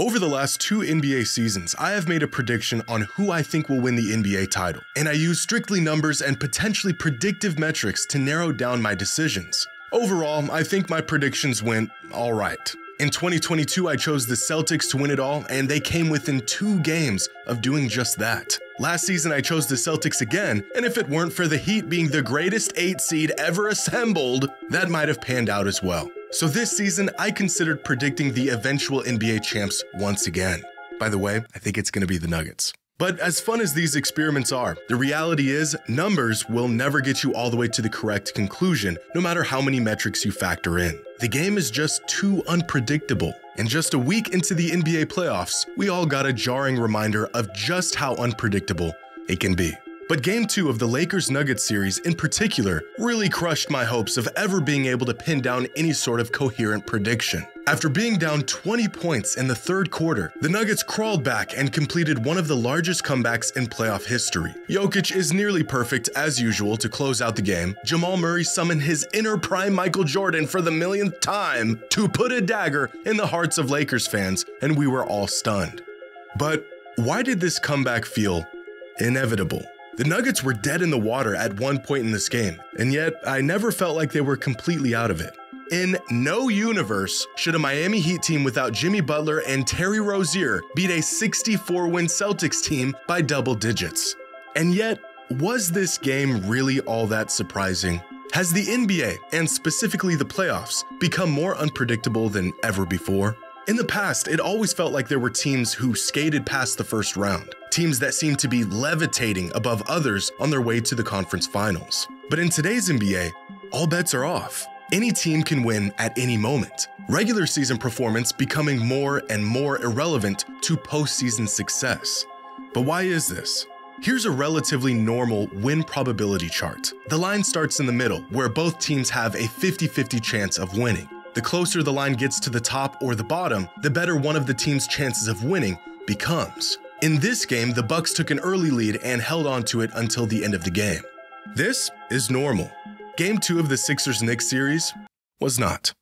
Over the last two NBA seasons, I have made a prediction on who I think will win the NBA title, and I use strictly numbers and potentially predictive metrics to narrow down my decisions. Overall, I think my predictions went all right. In 2022, I chose the Celtics to win it all, and they came within 2 games of doing just that. Last season, I chose the Celtics again, and if it weren't for the Heat being the greatest 8 seed ever assembled, that might have panned out as well. So this season, I considered predicting the eventual NBA champs once again. By the way, I think it's going to be the Nuggets. But as fun as these experiments are, the reality is numbers will never get you all the way to the correct conclusion, no matter how many metrics you factor in. The game is just too unpredictable. And just a week into the NBA playoffs, we all got a jarring reminder of just how unpredictable it can be. But Game 2 of the Lakers-Nuggets series in particular really crushed my hopes of ever being able to pin down any sort of coherent prediction. After being down 20 points in the 3rd quarter, the Nuggets crawled back and completed one of the largest comebacks in playoff history. Jokic is nearly perfect as usual to close out the game. Jamal Murray summoned his inner prime Michael Jordan for the 1,000,000th time to put a dagger in the hearts of Lakers fans, and we were all stunned. But why did this comeback feel inevitable? The Nuggets were dead in the water at one point in this game, and yet I never felt like they were completely out of it. In no universe should a Miami Heat team without Jimmy Butler and Terry Rozier beat a 64-win Celtics team by double digits. And yet, was this game really all that surprising? Has the NBA, and specifically the playoffs, become more unpredictable than ever before? In the past, it always felt like there were teams who skated past the 1st round, teams that seemed to be levitating above others on their way to the conference finals. But in today's NBA, all bets are off. Any team can win at any moment, regular season performance becoming more and more irrelevant to postseason success. But why is this? Here's a relatively normal win probability chart. The line starts in the middle, where both teams have a 50-50 chance of winning. The closer the line gets to the top or the bottom, the better one of the team's chances of winning becomes. In this game, the Bucks took an early lead and held on to it until the end of the game. This is normal. Game 2 of the Sixers-Knicks series was not.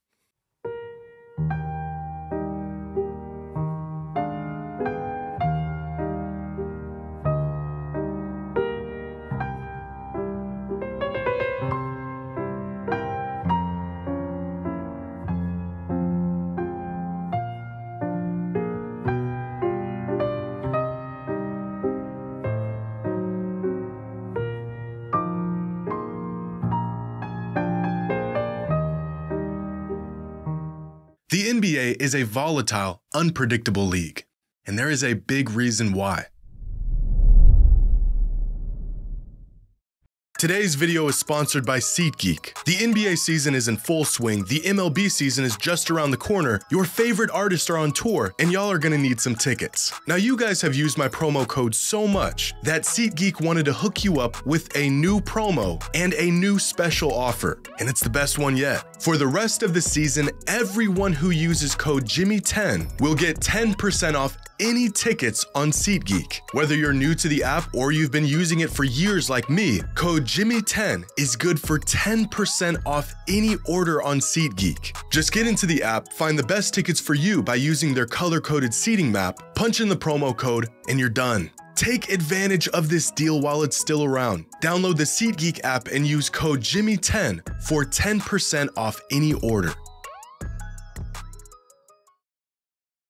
The NBA is a volatile, unpredictable league, and there is a big reason why. Today's video is sponsored by SeatGeek. The NBA season is in full swing, the MLB season is just around the corner, your favorite artists are on tour, and y'all are gonna need some tickets. Now you guys have used my promo code so much that SeatGeek wanted to hook you up with a new promo and a new special offer, and it's the best one yet. For the rest of the season, everyone who uses code JXMY10 will get 10% off any tickets on SeatGeek. Whether you're new to the app or you've been using it for years like me, code JXMY10 is good for 10% off any order on SeatGeek. Just get into the app, find the best tickets for you by using their color-coded seating map, punch in the promo code, and you're done. Take advantage of this deal while it's still around. Download the SeatGeek app and use code JXMY10 for 10% off any order.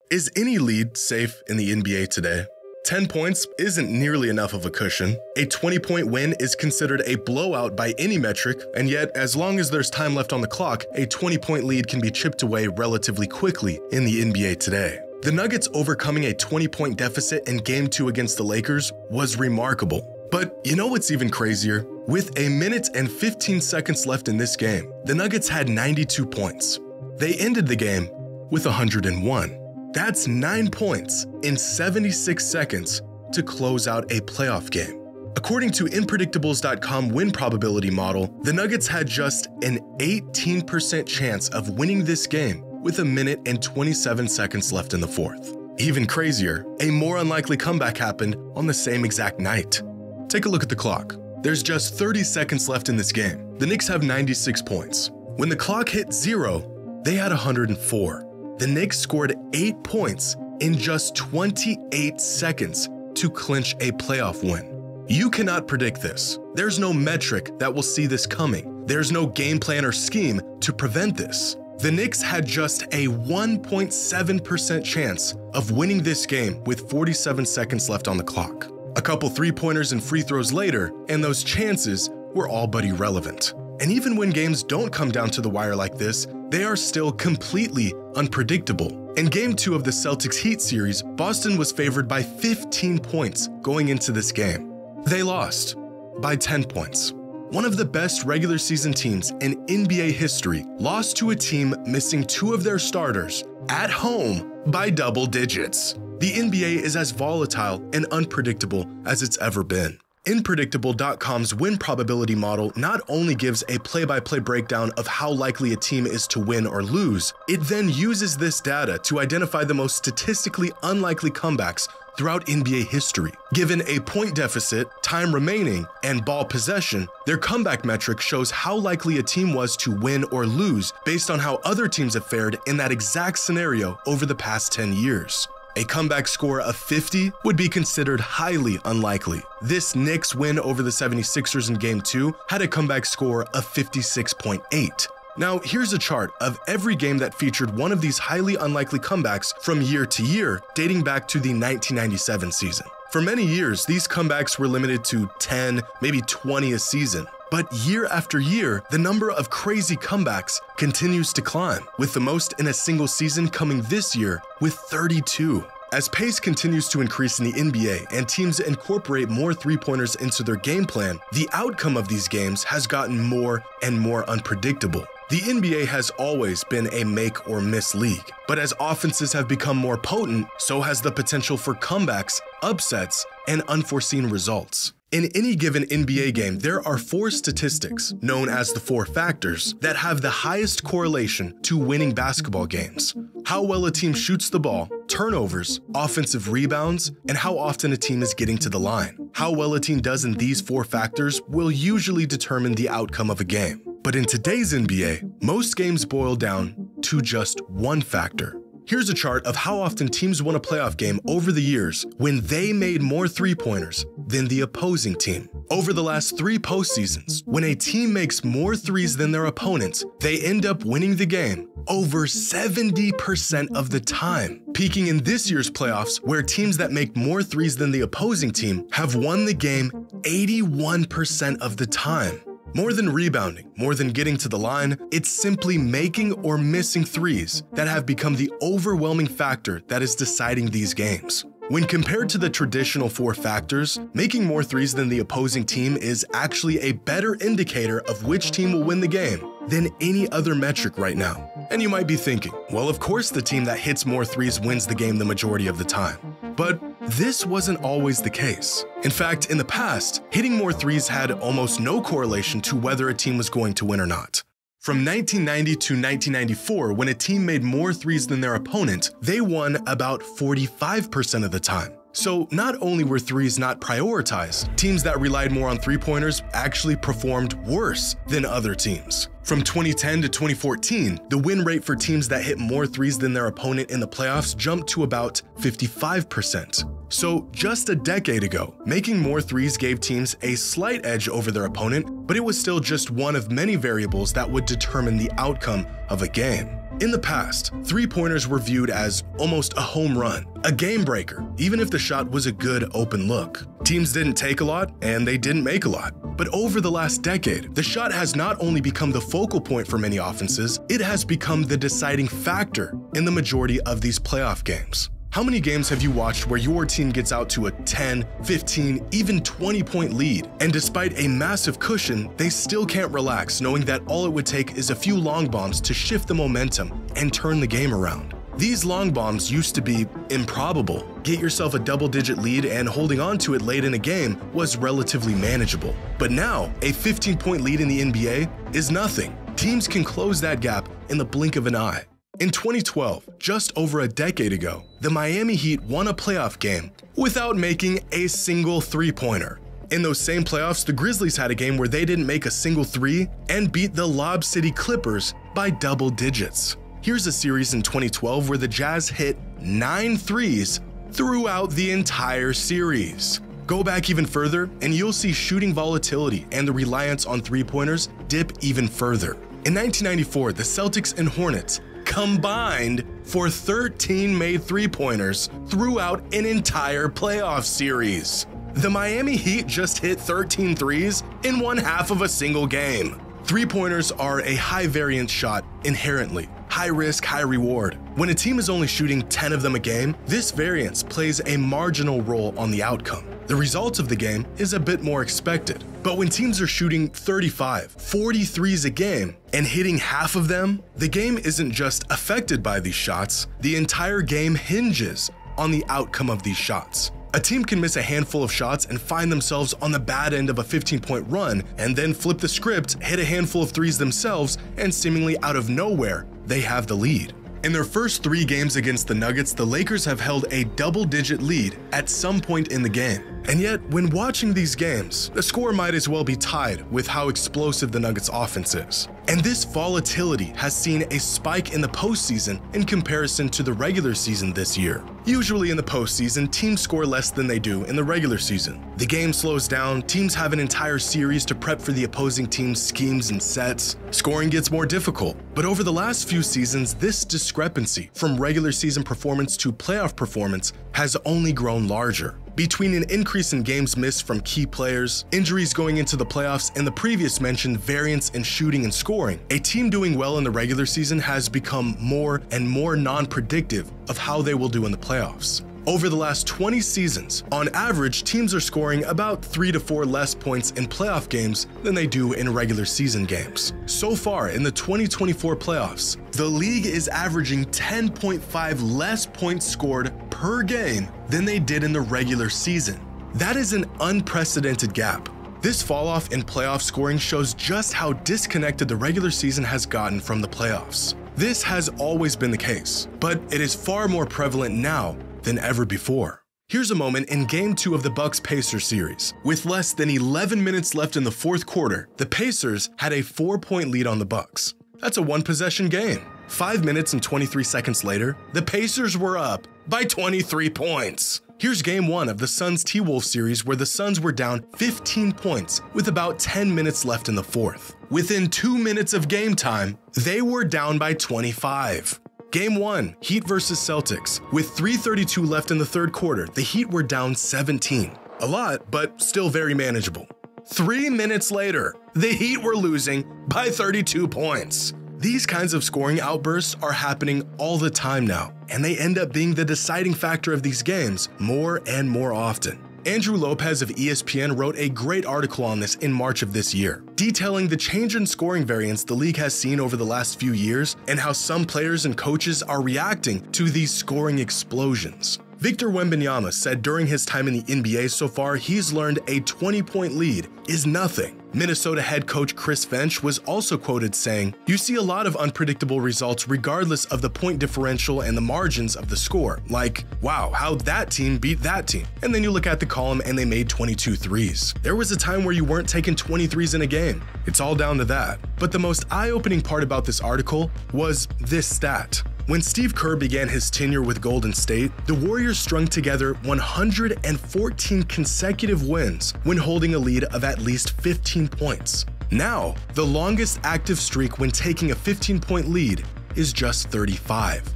Is any lead safe in the NBA today? 10 points isn't nearly enough of a cushion. A 20-point win is considered a blowout by any metric, and yet, as long as there's time left on the clock, a 20-point lead can be chipped away relatively quickly in the NBA today. The Nuggets overcoming a 20-point deficit in Game 2 against the Lakers was remarkable. But you know what's even crazier? With a minute and 15 seconds left in this game, the Nuggets had 92 points. They ended the game with 101. That's 9 points in 76 seconds to close out a playoff game. According to Inpredictables.com win probability model, the Nuggets had just an 18% chance of winning this game with 1 minute and 27 seconds left in the 4th. Even crazier, a more unlikely comeback happened on the same exact night. Take a look at the clock. There's just 30 seconds left in this game. The Knicks have 96 points. When the clock hit 0, they had 104. The Knicks scored 8 points in just 28 seconds to clinch a playoff win. You cannot predict this. There's no metric that will see this coming. There's no game plan or scheme to prevent this. The Knicks had just a 1.7% chance of winning this game with 47 seconds left on the clock. A couple three-pointers and free throws later, and those chances were all but irrelevant. And even when games don't come down to the wire like this, they are still completely unpredictable. In Game 2 of the Celtics-Heat series, Boston was favored by 15 points going into this game. They lost by 10 points. One of the best regular season teams in NBA history lost to a team missing two of their starters at home by double digits. The NBA is as volatile and unpredictable as it's ever been. Inpredictable.com's win probability model not only gives a play-by-play breakdown of how likely a team is to win or lose, it then uses this data to identify the most statistically unlikely comebacks throughout NBA history. Given a point deficit, time remaining, and ball possession, their comeback metric shows how likely a team was to win or lose based on how other teams have fared in that exact scenario over the past 10 years. A comeback score of 50 would be considered highly unlikely. This Knicks win over the 76ers in Game 2 had a comeback score of 56.8. Now, here's a chart of every game that featured one of these highly unlikely comebacks from year to year, dating back to the 1997 season. For many years, these comebacks were limited to 10, maybe 20 a season. But year after year, the number of crazy comebacks continues to climb, with the most in a single season coming this year with 32. As pace continues to increase in the NBA and teams incorporate more three-pointers into their game plan, the outcome of these games has gotten more and more unpredictable. The NBA has always been a make or miss league, but as offenses have become more potent, so has the potential for comebacks, upsets, and unforeseen results. In any given NBA game, there are four statistics, known as the four factors, that have the highest correlation to winning basketball games: how well a team shoots the ball, turnovers, offensive rebounds, and how often a team is getting to the line. How well a team does in these four factors will usually determine the outcome of a game. But in today's NBA, most games boil down to just one factor. Here's a chart of how often teams won a playoff game over the years when they made more three-pointers than the opposing team. Over the last three postseasons, when a team makes more threes than their opponents, they end up winning the game over 70% of the time, peaking in this year's playoffs where teams that make more threes than the opposing team have won the game 81% of the time. More than rebounding, more than getting to the line, it's simply making or missing threes that have become the overwhelming factor that is deciding these games. When compared to the traditional four factors, making more threes than the opposing team is actually a better indicator of which team will win the game than any other metric right now. And you might be thinking, well, of course the team that hits more threes wins the game the majority of the time. But this wasn't always the case. In fact, in the past, hitting more threes had almost no correlation to whether a team was going to win or not. From 1990 to 1994, when a team made more threes than their opponent, they won about 45% of the time. So not only were threes not prioritized, teams that relied more on three-pointers actually performed worse than other teams. From 2010 to 2014, the win rate for teams that hit more threes than their opponent in the playoffs jumped to about 55%. So just a decade ago, making more threes gave teams a slight edge over their opponent, but it was still just one of many variables that would determine the outcome of a game. In the past, three-pointers were viewed as almost a home run, a game-breaker, even if the shot was a good open look. Teams didn't take a lot, and they didn't make a lot. But over the last decade, the shot has not only become the focal point for many offenses, it has become the deciding factor in the majority of these playoff games. How many games have you watched where your team gets out to a 10, 15, even 20-point lead, and despite a massive cushion, they still can't relax knowing that all it would take is a few long bombs to shift the momentum and turn the game around? These long bombs used to be improbable. Get yourself a double-digit lead and holding on to it late in a game was relatively manageable. But now, a 15-point lead in the NBA is nothing. Teams can close that gap in the blink of an eye. In 2012, just over a decade ago, the Miami Heat won a playoff game without making a single three-pointer. In those same playoffs, the Grizzlies had a game where they didn't make a single three and beat the Lob City Clippers by double digits. Here's a series in 2012 where the Jazz hit 9 threes throughout the entire series. Go back even further and you'll see shooting volatility and the reliance on three-pointers dip even further. In 1994, the Celtics and Hornets combined for 13 made three-pointers throughout an entire playoff series. The Miami Heat just hit 13 threes in one half of a single game. Three-pointers are a high-variance shot inherently. High risk, high reward. When a team is only shooting 10 of them a game, this variance plays a marginal role on the outcome. The result of the game is a bit more expected. But when teams are shooting 35, 40 threes a game and hitting half of them, the game isn't just affected by these shots, the entire game hinges on the outcome of these shots. A team can miss a handful of shots and find themselves on the bad end of a 15-point run and then flip the script, hit a handful of threes themselves, and seemingly out of nowhere, they have the lead. In their first 3 games against the Nuggets, the Lakers have held a double-digit lead at some point in the game. And yet, when watching these games, the score might as well be tied with how explosive the Nuggets' offense is. And this volatility has seen a spike in the postseason in comparison to the regular season this year. Usually in the postseason, teams score less than they do in the regular season. The game slows down, teams have an entire series to prep for the opposing team's schemes and sets. Scoring gets more difficult. But over the last few seasons, this discrepancy from regular season performance to playoff performance has only grown larger. Between an increase in games missed from key players, injuries going into the playoffs, and the previous mentioned variance in shooting and scoring, a team doing well in the regular season has become more and more non-predictive of how they will do in the playoffs. Over the last 20 seasons, on average, teams are scoring about 3 to 4 less points in playoff games than they do in regular season games. So far in the 2024 playoffs, the league is averaging 10.5 less points scored per game than they did in the regular season. That is an unprecedented gap. This falloff in playoff scoring shows just how disconnected the regular season has gotten from the playoffs. This has always been the case, but it is far more prevalent now than ever before. Here's a moment in Game 2 of the Bucks-Pacers series. With less than 11 minutes left in the fourth quarter, the Pacers had a 4-point lead on the Bucks. That's a one-possession game. 5 minutes and 23 seconds later, the Pacers were up by 23 points. Here's Game 1 of the Suns-T-Wolves series where the Suns were down 15 points with about 10 minutes left in the fourth. Within 2 minutes of game time, they were down by 25. Game 1, Heat versus Celtics. With 3:32 left in the third quarter, the Heat were down 17. A lot, but still very manageable. 3 minutes later, the Heat were losing by 32 points. These kinds of scoring outbursts are happening all the time now, and they end up being the deciding factor of these games more and more often. Andrew Lopez of ESPN wrote a great article on this in March of this year, detailing the change in scoring variance the league has seen over the last few years and how some players and coaches are reacting to these scoring explosions. Victor Wembanyama said during his time in the NBA so far, he's learned a 20-point lead is nothing. Minnesota head coach Chris Finch was also quoted saying, "You see a lot of unpredictable results regardless of the point differential and the margins of the score. Like, wow, how that team beat that team. And then you look at the column and they made 22 threes. There was a time where you weren't taking 20 threes in a game. It's all down to that." But the most eye-opening part about this article was this stat. When Steve Kerr began his tenure with Golden State, the Warriors strung together 114 consecutive wins when holding a lead of at least 15 points. Now, the longest active streak when taking a 15-point lead is just 35.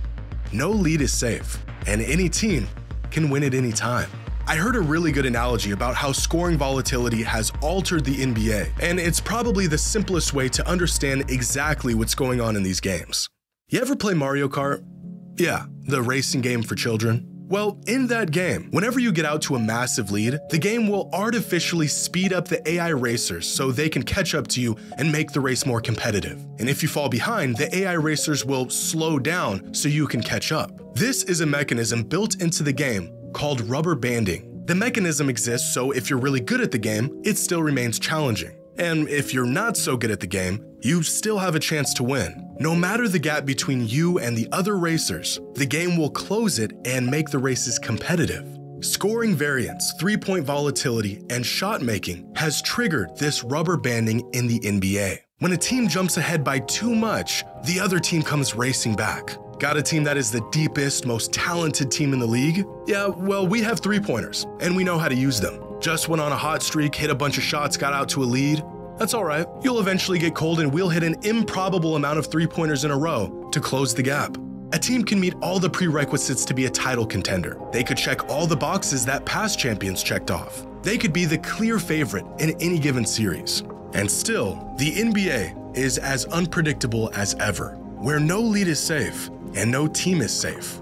No lead is safe, and any team can win at any time. I heard a really good analogy about how scoring volatility has altered the NBA, and it's probably the simplest way to understand exactly what's going on in these games. You ever play Mario Kart? Yeah, the racing game for children. Well, in that game, whenever you get out to a massive lead, the game will artificially speed up the AI racers so they can catch up to you and make the race more competitive. And if you fall behind, the AI racers will slow down so you can catch up. This is a mechanism built into the game called rubber banding. The mechanism exists so if you're really good at the game, it still remains challenging. And if you're not so good at the game, you still have a chance to win. No matter the gap between you and the other racers, the game will close it and make the races competitive. Scoring variance, three-point volatility, and shot making has triggered this rubber banding in the NBA. When a team jumps ahead by too much, the other team comes racing back. Got a team that is the deepest, most talented team in the league? Yeah, well, we have three-pointers, and we know how to use them. Just went on a hot streak, hit a bunch of shots, got out to a lead. That's all right. You'll eventually get cold, and we'll hit an improbable amount of three-pointers in a row to close the gap. A team can meet all the prerequisites to be a title contender. They could check all the boxes that past champions checked off. They could be the clear favorite in any given series. And still, the NBA is as unpredictable as ever, where no lead is safe and no team is safe.